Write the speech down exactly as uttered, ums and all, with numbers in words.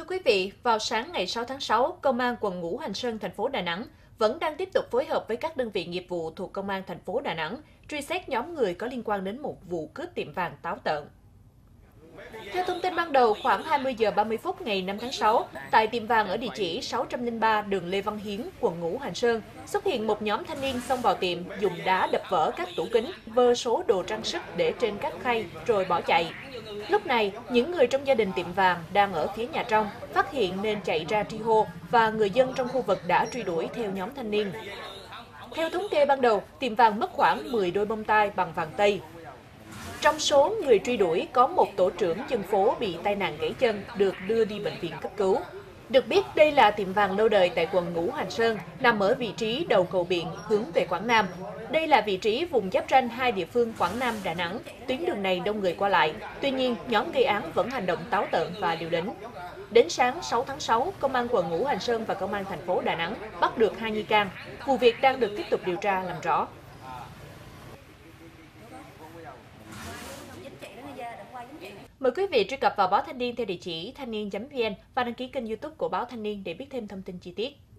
Thưa quý vị, vào sáng ngày sáu tháng sáu, Công an quận Ngũ Hành Sơn, thành phố Đà Nẵng vẫn đang tiếp tục phối hợp với các đơn vị nghiệp vụ thuộc Công an thành phố Đà Nẵng truy xét nhóm người có liên quan đến một vụ cướp tiệm vàng táo tợn. Theo thông tin ban đầu, khoảng hai mươi giờ ba mươi phút ngày năm tháng sáu, tại tiệm vàng ở địa chỉ sáu không ba đường Lê Văn Hiến, quận Ngũ Hành Sơn, xuất hiện một nhóm thanh niên xông vào tiệm, dùng đá đập vỡ các tủ kính, vơ số đồ trang sức để trên các khay rồi bỏ chạy. Lúc này, những người trong gia đình tiệm vàng đang ở phía nhà trong, phát hiện nên chạy ra tri hô và người dân trong khu vực đã truy đuổi theo nhóm thanh niên. Theo thống kê ban đầu, tiệm vàng mất khoảng mười đôi bông tai bằng vàng tây. Trong số người truy đuổi có một tổ trưởng dân phố bị tai nạn gãy chân được đưa đi bệnh viện cấp cứu. Được biết đây là tiệm vàng lâu đời tại quận Ngũ Hành Sơn, nằm ở vị trí đầu cầu Biển hướng về Quảng Nam. Đây là vị trí vùng giáp ranh hai địa phương Quảng Nam, Đà Nẵng. Tuyến đường này đông người qua lại. Tuy nhiên, nhóm gây án vẫn hành động táo tợn và liều lĩnh. Đến sáng sáu tháng sáu, Công an quận Ngũ Hành Sơn và Công an thành phố Đà Nẵng bắt được hai nghi can. Vụ việc đang được tiếp tục điều tra làm rõ. Mời quý vị truy cập vào Báo Thanh Niên theo địa chỉ thanhniên chấm vn và đăng ký kênh YouTube của Báo Thanh Niên để biết thêm thông tin chi tiết.